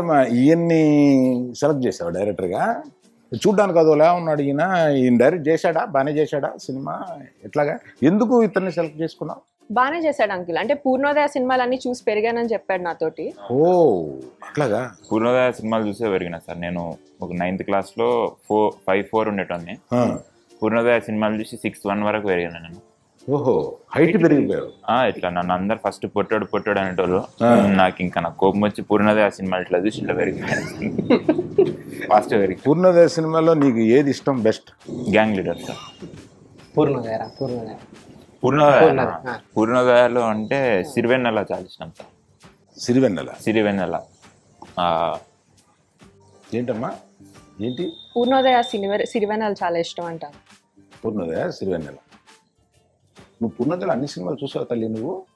Ian select Jessa, director guy. Chudan Kadola, Nadina, in direct Jeshada, Bane Jeshada, cinema, Etlaga. Yenduku with an select Jeskuna? Bane Jessad uncle, and a Purno the cinema and choose Perigan and Japan Natoti. Oh, Etlaga. Purno the cinema Luce Verina, Sarneno, 9th class low, 4, 5, 4 on it on me. Purno the cinema Luce 6, 1 Varaquarian. Oh, height very well. Ah, it's another first potted and all. Knocking can a cope much Purna the cinema is very fast. Purna the cinema is best gang leader. Purna the Sirvenala Charleston. Gentleman, Purna the Sirvenal Charleston. Purna the Sirvenal. You have to